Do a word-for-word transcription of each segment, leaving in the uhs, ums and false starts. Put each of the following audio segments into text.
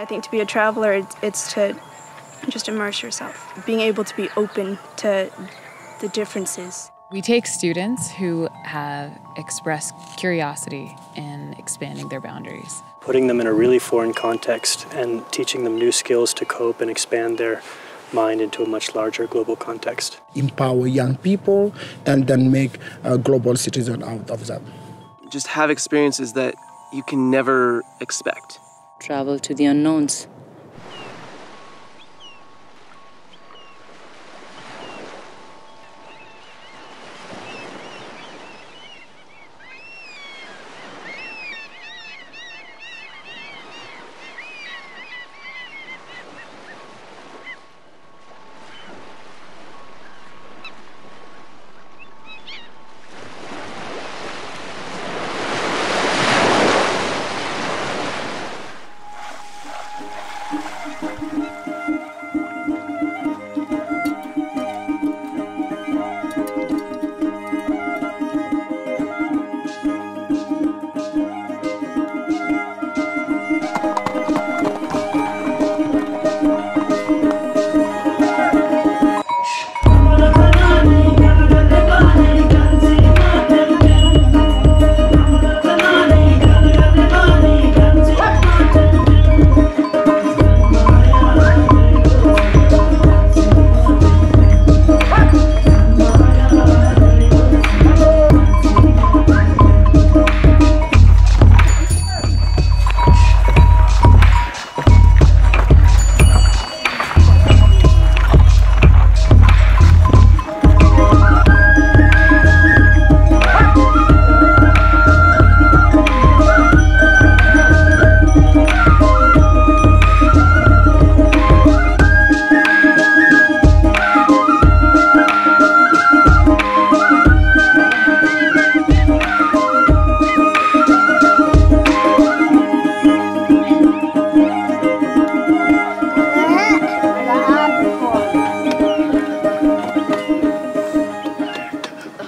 I think to be a traveler, it's, it's to just immerse yourself, being able to be open to the differences. We take students who have expressed curiosity in expanding their boundaries. Putting them in a really foreign context and teaching them new skills to cope and expand their mind into a much larger global context. Empower young people and then make a global citizen out of them. Just have experiences that you can never expect. Travel to the unknowns.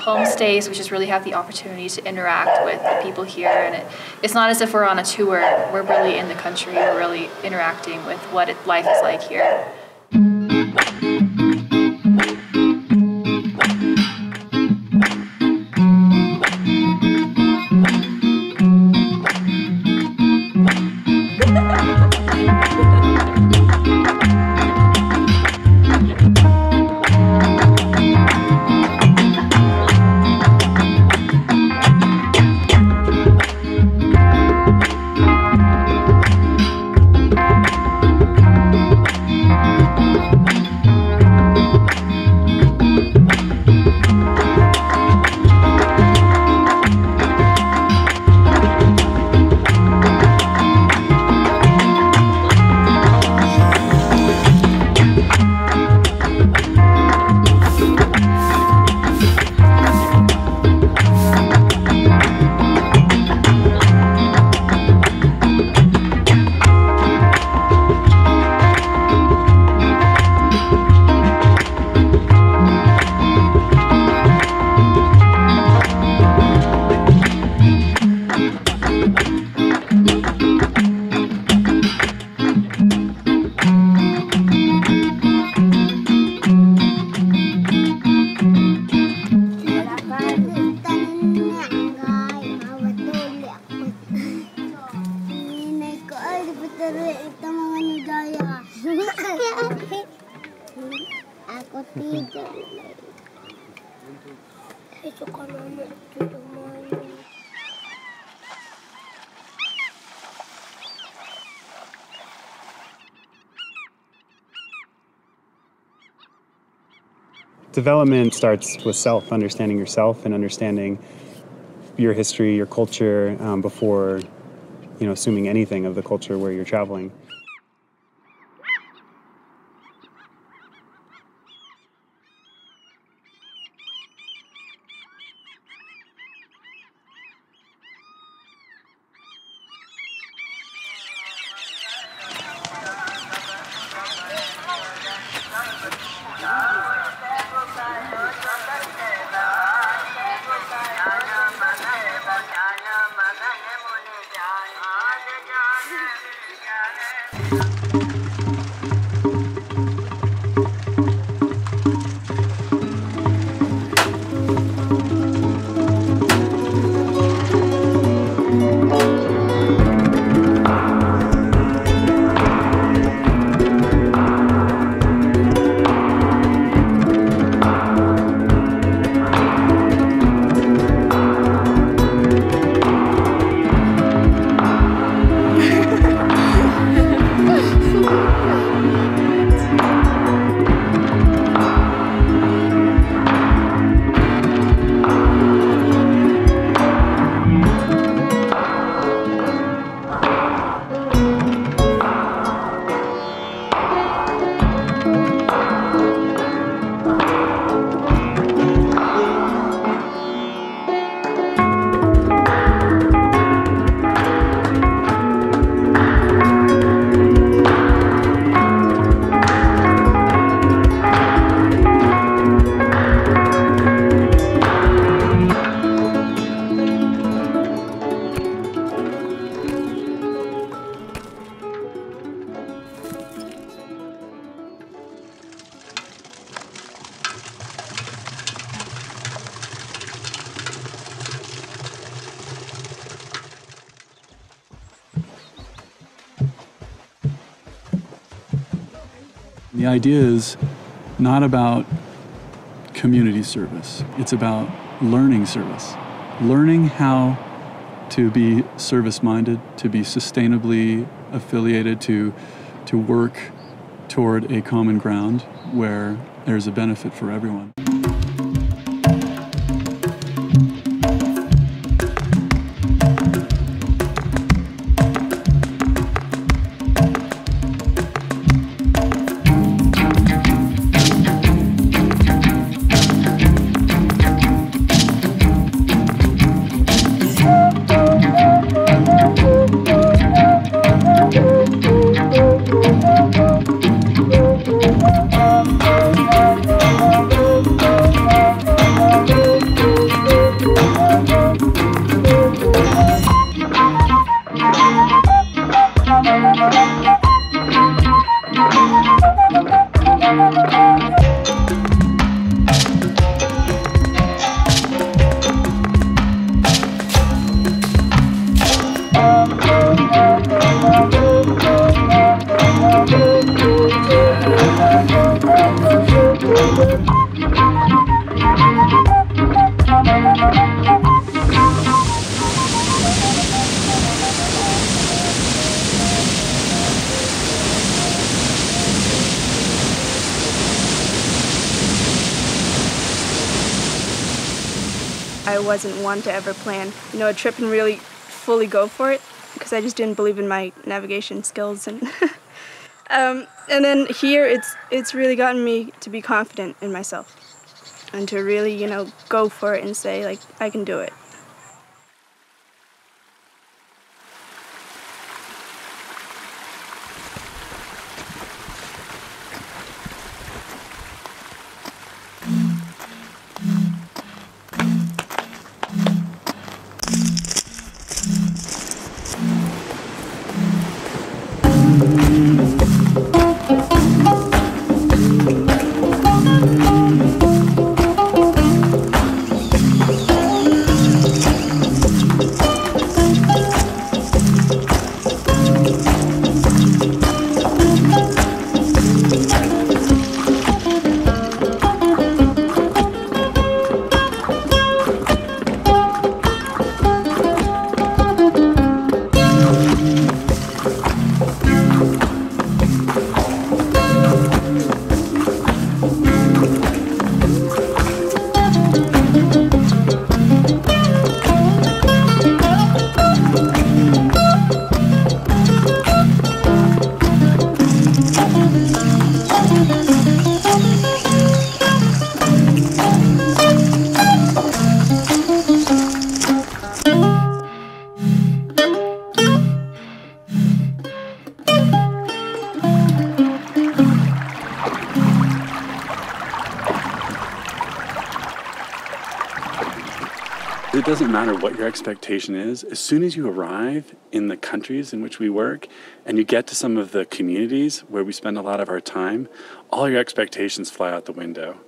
Homestays, we just really have the opportunity to interact with the people here, and it, it's not as if we're on a tour. We're really in the country. We're really interacting with what it, life is like here. Development starts with self, understanding yourself and understanding your history, your culture, um, before, you know, assuming anything of the culture where you're traveling. Yeah. The idea is not about community service. It's about learning service. Learning how to be service-minded, to be sustainably affiliated, to, to work toward a common ground where there's a benefit for everyone. I wasn't one to ever plan, you know, a trip and really fully go for it, because I just didn't believe in my navigation skills. And um, and then here, it's it's really gotten me to be confident in myself and to really, you know, go for it and say, like, I can do it. It doesn't matter what your expectation is. As soon as you arrive in the countries in which we work and you get to some of the communities where we spend a lot of our time, all your expectations fly out the window.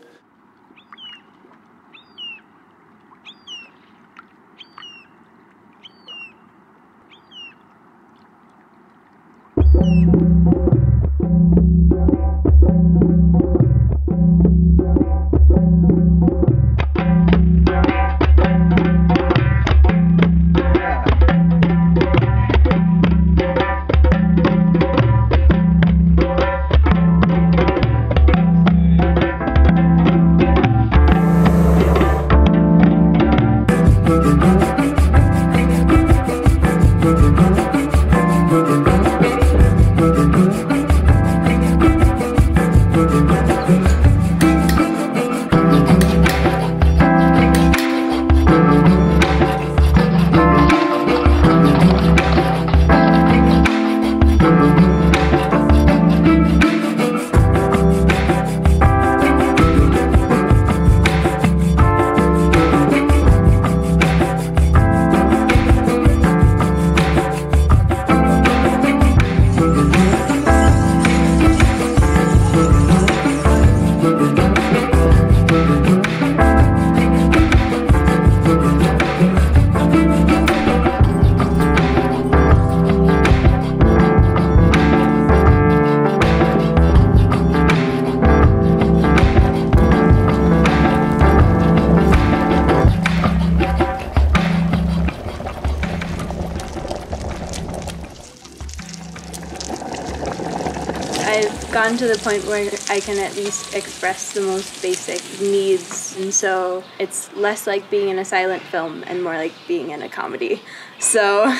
gotten to the point where I can at least express the most basic needs, and so it's less like being in a silent film and more like being in a comedy. So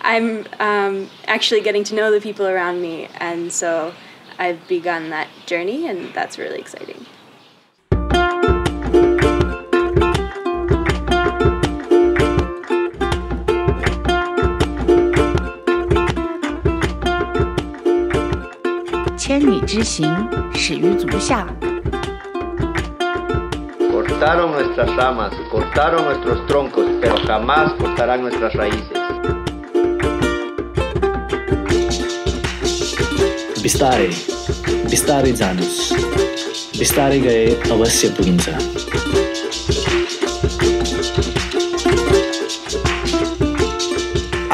I'm um, actually getting to know the people around me, and so I've begun that journey, and that's really exciting.千里之行，始于足下。Cortaron nuestras ramas, cortaron nuestros troncos, pero jamás cortarán nuestras raíces. बिस्तारे, बिस्तारे जानुस, बिस्तारे गए अवश्य पुगिन्छ।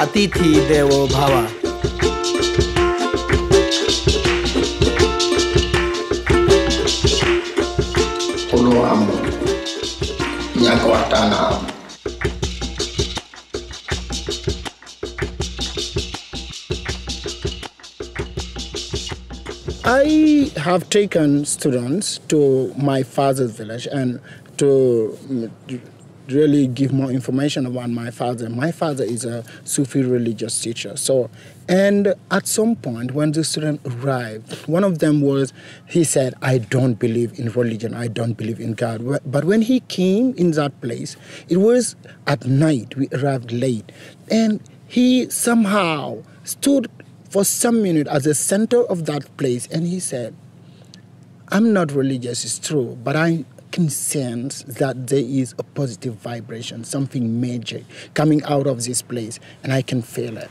अतिथि देवो भवा। I have taken students to my father's village and to really give more information about my father. My father is a Sufi religious teacher. So, and at some point when the student arrived, one of them was, he said, I don't believe in religion, I don't believe in God. But when he came in that place, it was at night, we arrived late, and he somehow stood for some minutes at the center of that place, and he said, I'm not religious, it's true, but I can sense that there is a positive vibration, something magic coming out of this place, and I can feel it.